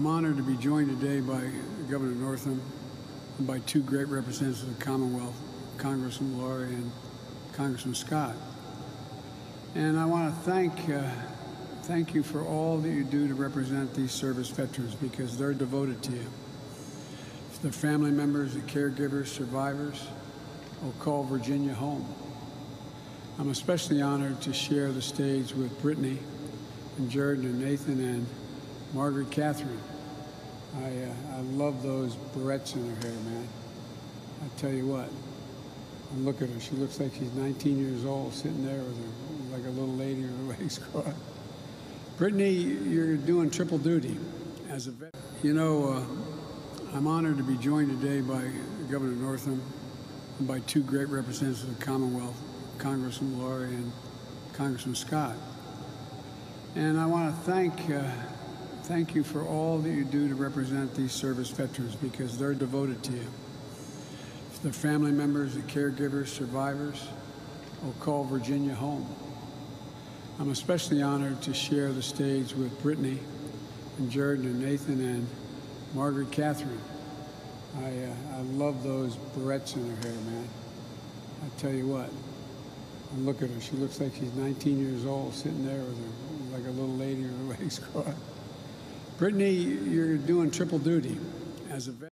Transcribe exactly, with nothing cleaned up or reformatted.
I'm honored to be joined today by Governor Northam and by two great representatives of the Commonwealth, Congressman Laurie and Congressman Scott. And I want to thank, uh, thank you for all that you do to represent these service veterans, because they're devoted to you. It's their family members, the caregivers, survivors, who call Virginia home. I'm especially honored to share the stage with Brittany and Jared and Nathan and Margaret Catherine. I, uh, I love those barrettes in her hair, man. I tell you what, and look at her. She looks like she's nineteen years old, sitting there with her, like a little lady in a race car. Brittany, you're doing triple duty as a vet. You know, uh, I'm honored to be joined today by Governor Northam and by two great representatives of the Commonwealth, Congressman Laurie and Congressman Scott. And I want to thank, uh, thank you for all that you do to represent these service veterans, because they're devoted to you. It's their family members, the caregivers, survivors, who call Virginia home. I'm especially honored to share the stage with Brittany and Jared and Nathan and Margaret Catherine. I, uh, I love those barrettes in her hair, man. I tell you what, and look at her. She looks like she's nineteen years old, sitting there with her, like a little lady in a race car. Brittany, you're doing triple duty as a vet.